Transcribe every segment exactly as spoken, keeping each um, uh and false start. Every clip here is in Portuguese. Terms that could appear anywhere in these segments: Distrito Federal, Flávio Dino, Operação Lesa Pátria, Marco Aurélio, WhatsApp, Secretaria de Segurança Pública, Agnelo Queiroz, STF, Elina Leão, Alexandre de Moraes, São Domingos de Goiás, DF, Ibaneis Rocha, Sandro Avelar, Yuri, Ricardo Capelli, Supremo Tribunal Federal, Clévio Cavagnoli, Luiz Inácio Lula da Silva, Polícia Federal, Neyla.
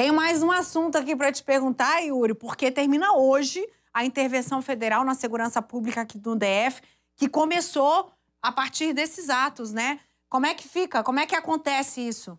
Tenho mais um assunto aqui para te perguntar, Yuri, porque termina hoje a intervenção federal na segurança pública aqui do D F, que começou a partir desses atos, né? Como é que fica? Como é que acontece isso?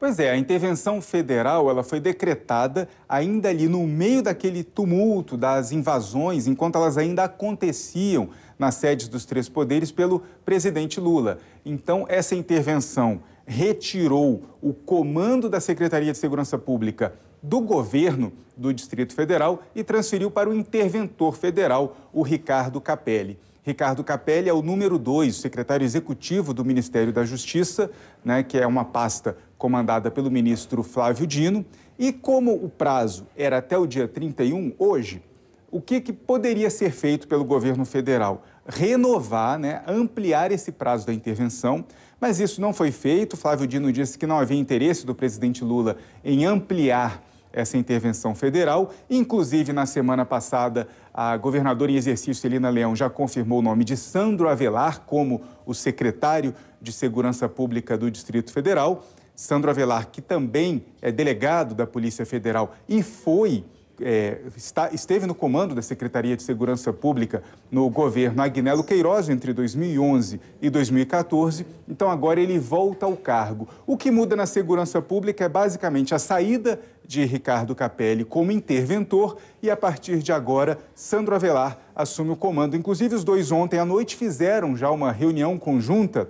Pois é, a intervenção federal ela foi decretada ainda ali no meio daquele tumulto das invasões, enquanto elas ainda aconteciam nas sedes dos três poderes pelo presidente Lula. Então, essa intervenção retirou o comando da Secretaria de Segurança Pública do governo do Distrito Federal e transferiu para o interventor federal, o Ricardo Capelli. Ricardo Capelli é o número dois, secretário executivo do Ministério da Justiça, né, que é uma pasta comandada pelo ministro Flávio Dino. E como o prazo era até o dia trinta e um, hoje, o que, que poderia ser feito pelo governo federal? Renovar, né, ampliar esse prazo da intervenção, mas isso não foi feito. Flávio Dino disse que não havia interesse do presidente Lula em ampliar essa intervenção federal. Inclusive, na semana passada, a governadora em exercício, Elina Leão, já confirmou o nome de Sandro Avelar como o secretário de Segurança Pública do Distrito Federal. Sandro Avelar, que também é delegado da Polícia Federal e foi, é, está, esteve no comando da Secretaria de Segurança Pública no governo Agnelo Queiroz entre dois mil e onze e dois mil e quatorze. Então, agora ele volta ao cargo. O que muda na segurança pública é basicamente a saída de Ricardo Capelli como interventor e, a partir de agora, Sandro Avelar assume o comando. Inclusive, os dois ontem à noite fizeram já uma reunião conjunta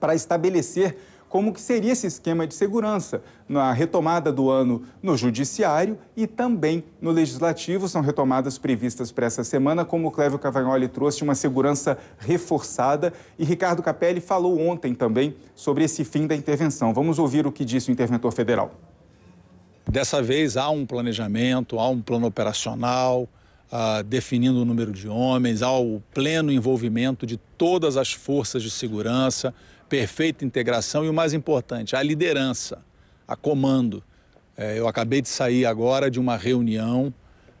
para estabelecer como que seria esse esquema de segurança na retomada do ano no Judiciário e também no Legislativo. São retomadas previstas para essa semana, como o Clévio Cavagnoli trouxe, uma segurança reforçada. E Ricardo Capelli falou ontem também sobre esse fim da intervenção. Vamos ouvir o que disse o interventor federal. Dessa vez há um planejamento, há um plano operacional, uh, definindo o número de homens, há o pleno envolvimento de todas as forças de segurança, perfeita integração e, o mais importante, a liderança, a comando. É, eu acabei de sair agora de uma reunião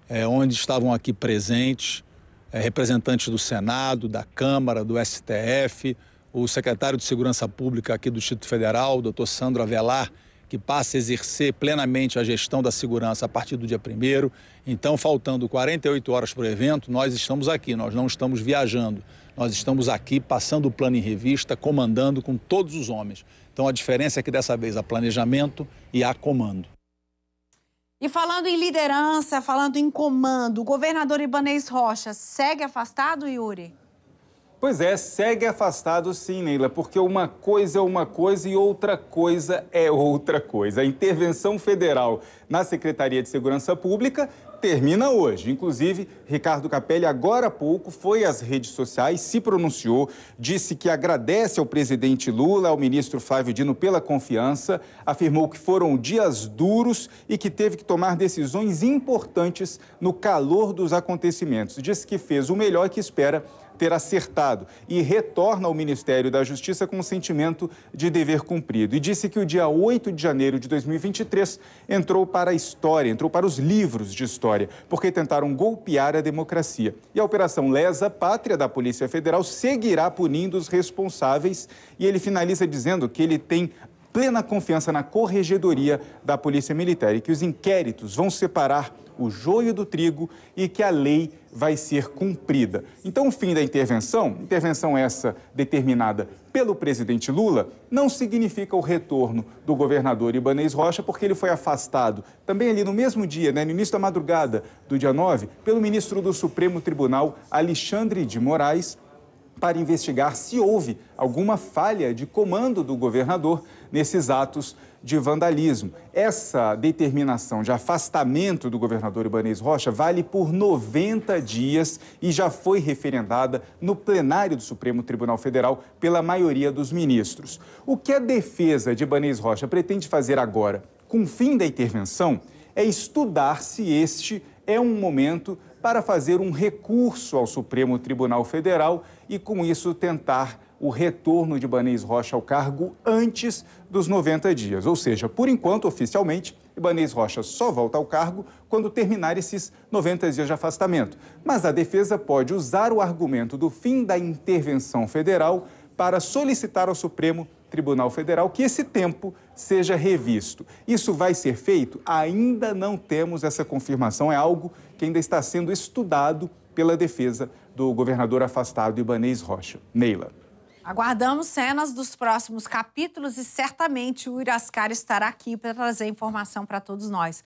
é, onde estavam aqui presentes é, representantes do Senado, da Câmara, do S T F, o secretário de Segurança Pública aqui do Distrito Federal, o doutor Sandro Avelar, que passa a exercer plenamente a gestão da segurança a partir do dia primeiro. Então, faltando quarenta e oito horas para o evento, nós estamos aqui, nós não estamos viajando. Nós estamos aqui passando o plano em revista, comandando com todos os homens. Então, a diferença é que dessa vez há planejamento e há comando. E falando em liderança, falando em comando, o governador Ibaneis Rocha segue afastado, Yuri? Pois é, segue afastado sim, Neyla, porque uma coisa é uma coisa e outra coisa é outra coisa. A intervenção federal na Secretaria de Segurança Pública termina hoje. Inclusive, Ricardo Capelli, agora há pouco, foi às redes sociais, se pronunciou, disse que agradece ao presidente Lula, ao ministro Flávio Dino pela confiança, afirmou que foram dias duros e que teve que tomar decisões importantes no calor dos acontecimentos. Disse que fez o melhor e que espera ter acertado e retorna ao Ministério da Justiça com o sentimento de dever cumprido. E disse que o dia oito de janeiro de dois mil e vinte e três entrou para a história, entrou para os livros de história, porque tentaram golpear a democracia. E a Operação Lesa Pátria da Polícia Federal seguirá punindo os responsáveis. E ele finaliza dizendo que ele tem plena confiança na corregedoria da Polícia Militar e que os inquéritos vão separar o joio do trigo e que a lei vai ser cumprida. Então, o fim da intervenção, intervenção essa determinada pelo presidente Lula, não significa o retorno do governador Ibaneis Rocha, porque ele foi afastado também ali no mesmo dia, né, no início da madrugada do dia nove, pelo ministro do Supremo Tribunal, Alexandre de Moraes, para investigar se houve alguma falha de comando do governador nesses atos de vandalismo. Essa determinação de afastamento do governador Ibaneis Rocha vale por noventa dias e já foi referendada no plenário do Supremo Tribunal Federal pela maioria dos ministros. O que a defesa de Ibaneis Rocha pretende fazer agora, com o fim da intervenção, é estudar se este é um momento para fazer um recurso ao Supremo Tribunal Federal e, com isso, tentar o retorno de Ibaneis Rocha ao cargo antes dos noventa dias. Ou seja, por enquanto, oficialmente, Ibaneis Rocha só volta ao cargo quando terminar esses noventa dias de afastamento. Mas a defesa pode usar o argumento do fim da intervenção federal para solicitar ao Supremo Tribunal Federal que esse tempo seja revisto. Isso vai ser feito? Ainda não temos essa confirmação, é algo que ainda está sendo estudado pela defesa do governador afastado Ibaneis Rocha. Neyla. Aguardamos cenas dos próximos capítulos e certamente o Iraskar estará aqui para trazer informação para todos nós.